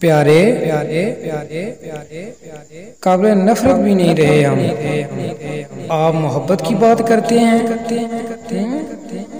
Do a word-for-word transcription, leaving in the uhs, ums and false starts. प्यारे प्यारे प्यारे प्यारे प्यारे काबिल नफरत भी नहीं रहे हम। आप मोहब्बत की बात करते हैं करते हैं करते हैं करते हैं